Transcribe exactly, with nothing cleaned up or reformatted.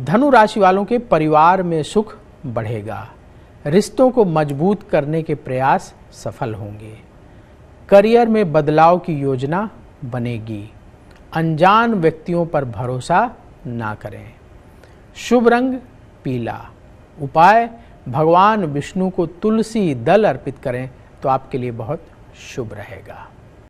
धनु राशि वालों के परिवार में सुख बढ़ेगा। रिश्तों को मजबूत करने के प्रयास सफल होंगे। करियर में बदलाव की योजना बनेगी। अनजान व्यक्तियों पर भरोसा ना करें। शुभ रंग पीला। उपाय, भगवान विष्णु को तुलसी दल अर्पित करें तो आपके लिए बहुत शुभ रहेगा।